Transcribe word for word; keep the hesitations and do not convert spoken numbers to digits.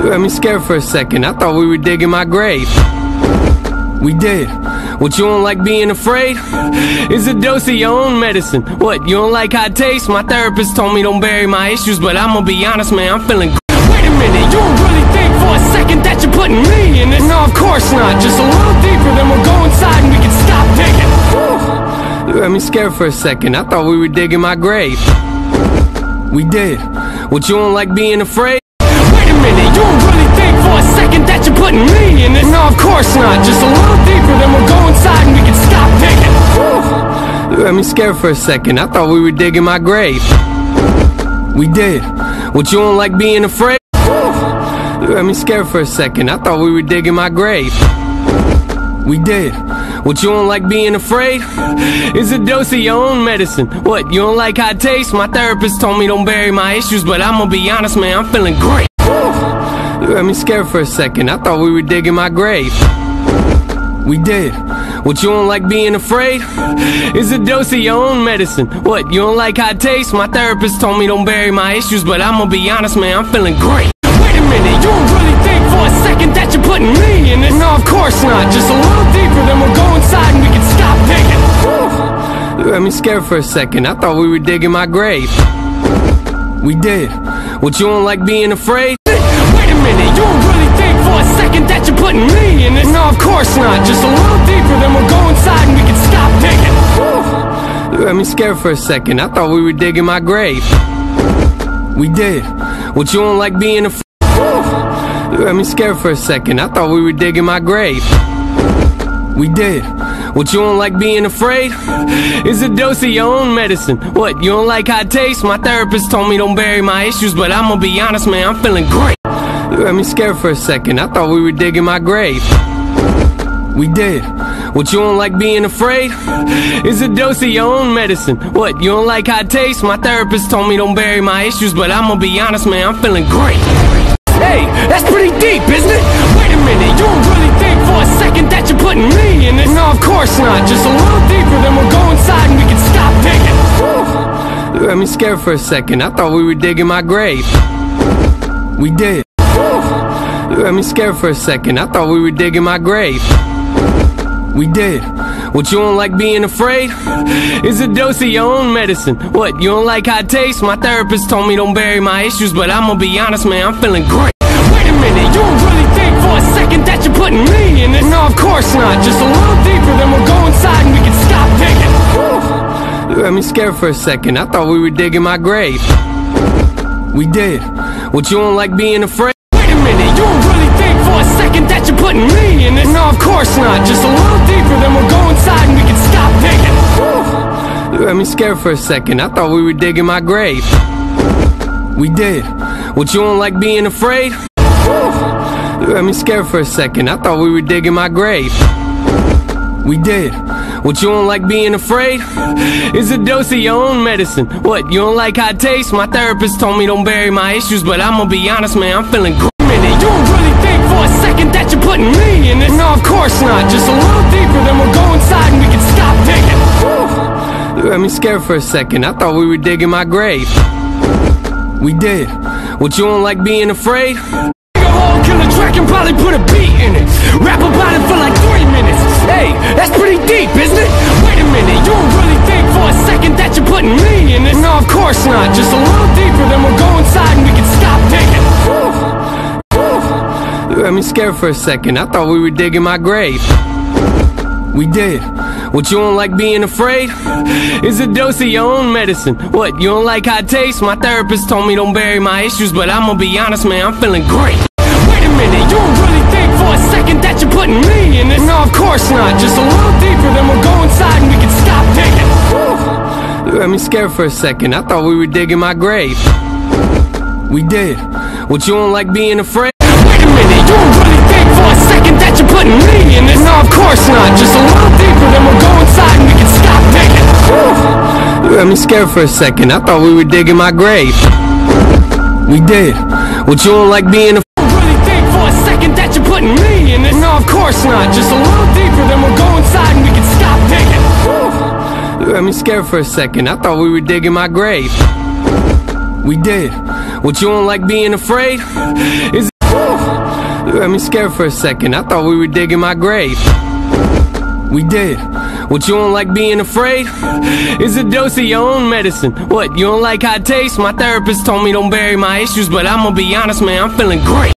You had me scared for a second. I thought we were digging my grave. We did. What you don't like being afraid? It's a dose of your own medicine. What, you don't like hot taste? My therapist told me don't bury my issues, but I'm gonna be honest, man, I'm feeling great. Wait a minute, you don't really think for a second that you're putting me in this? No, of course not. Just a little deeper, then we'll go inside and we can stop digging. Whew. You had me scared for a second. I thought we were digging my grave. We did. What you don't like being afraid? Wait a minute, you don't really think for a second that you're putting me in this? No, of course not. Just a little deeper, then we'll go inside and we can stop digging. Whew. You had me scared for a second. I thought we were digging my grave. We did. What you don't like being afraid? Whew. You had me scared for a second. I thought we were digging my grave. We did. What you don't like being afraid? It's a dose of your own medicine. What, you don't like hot taste? My therapist told me don't bury my issues, but I'm gonna be honest, man, I'm feeling great. Whew. You had me scared for a second. I thought we were digging my grave. We did. What you don't like being afraid? It's a dose of your own medicine. What, you don't like hot taste? My therapist told me don't bury my issues, but I'm gonna be honest, man, I'm feeling great. Wait a minute, you don't really think for a second that you're putting me in this? No, of course not. Just a little deeper, then we'll go inside and we can stop digging. Whew. You had me scared for a second. I thought we were digging my grave. We did. What you don't like being afraid? Wait a minute, you don't really think for a second that you're putting me in this? No, of course not. Just a little deeper, then we'll go inside and we can stop digging. Whew. You had me scared for a second. I thought we were digging my grave. We did. What you don't like being afraid? You had me scared for a second. I thought we were digging my grave. We did. What you don't like being afraid? It's a dose of your own medicine. What, you don't like hot taste? My therapist told me don't bury my issues, but I'm gonna be honest, man, I'm feeling great. You had me scared for a second. I thought we were digging my grave. We did. What you don't like being afraid? It's a dose of your own medicine. What, you don't like hot taste? My therapist told me don't bury my issues, but I'm gonna be honest, man, I'm feeling great. Hey, that's pretty deep, isn't it? Wait a minute, you don't really think for a second that you're putting me in this? No, of course not. Just a little deeper, then we'll go inside and we can stop digging. Whew. You had me scared for a second. I thought we were digging my grave. We did. Whew. You had me scared for a second. I thought we were digging my grave. We did. What you don't like being afraid? It's a dose of your own medicine. What, you don't like hot taste? My therapist told me don't bury my issues, but I'm gonna be honest, man, I'm feeling great. Wait a minute, you don't really think for a second that you're putting me in this? No, of course not. Just a little deeper, then we'll go inside and we can stop digging. Whew. You had me scared for a second. I thought we were digging my grave. We did. What you don't like being afraid? Wait a minute, you don't really think for a second that you're putting me in this? No, of course not. Just a little deeper, then we'll go inside and we can stop digging. Whew. You had me scared for a second. I thought we were digging my grave. We did. What you don't like being afraid? Whew. You had me scared for a second. I thought we were digging my grave. We did. What you don't like being afraid? It's a dose of your own medicine. What, you don't like hot taste? My therapist told me don't bury my issues, but I'm gonna be honest, man, I'm feeling great. You don't really think for a second that you're putting me in this? No, of course not. Just a little deeper, then we'll go inside and we can stop digging. Whew. You had me scared for a second. I thought we were digging my grave. We did. What you don't like being afraid? Dig a hole, kill a track, and probably put a beat in it. Rap about it for like three minutes. Hey, that's pretty deep, isn't it? Wait a minute, you don't really think for a second that you're putting me in this? No, of course not. Just a little deeper, then we'll go inside and we can stop digging. Whew. You had me scared for a second. I thought we were digging my grave. We did. What you don't like being afraid? It's a dose of your own medicine. What, you don't like hot taste? My therapist told me don't bury my issues, but I'm gonna be honest, man, I'm feeling great. Wait a minute, you don't really think for a second that you're putting me in this? No, of course not. Just a little deeper, then we'll go inside and we can stop digging. Whew. You had me scared for a second. I thought we were digging my grave. We did. What you don't like being afraid? You don't really think for a second that you're putting me in this? No, of course not. Just a little deeper, then we'll go inside and we can stop digging. Whew. You had me scared for a second. I thought we were digging my grave. We did. What you don't like being afraid? You don't really think for a second that you're putting me in this? No, of course not. Just a little deeper, then we'll go inside and we can stop digging. Whew. You had me scared for a second. I thought we were digging my grave. We did. What you don't like being afraid? Is You had me scared for a second. I thought we were digging my grave. We did. What, you don't like being afraid? It's a dose of your own medicine. What, you don't like hot taste? My therapist told me don't bury my issues, but I'm gonna be honest, man, I'm feeling great.